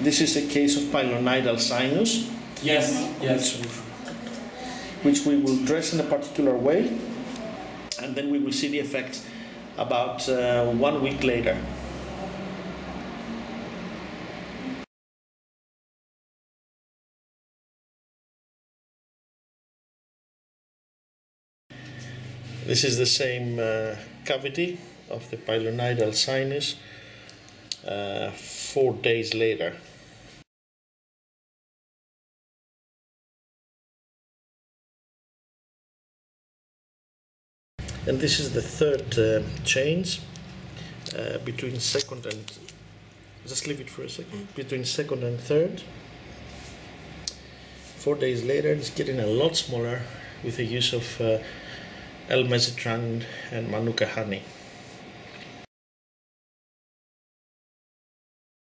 This is a case of pilonidal sinus. Yes, yes. Which we will dress in a particular way, and then we will see the effect about 1 week later. This is the same cavity of the pilonidal sinus 4 days later. And this is the third change between second and, just leave it for a second, between second and third. 4 days later, it's getting a lot smaller with the use of L-Mesitran and Manuka honey.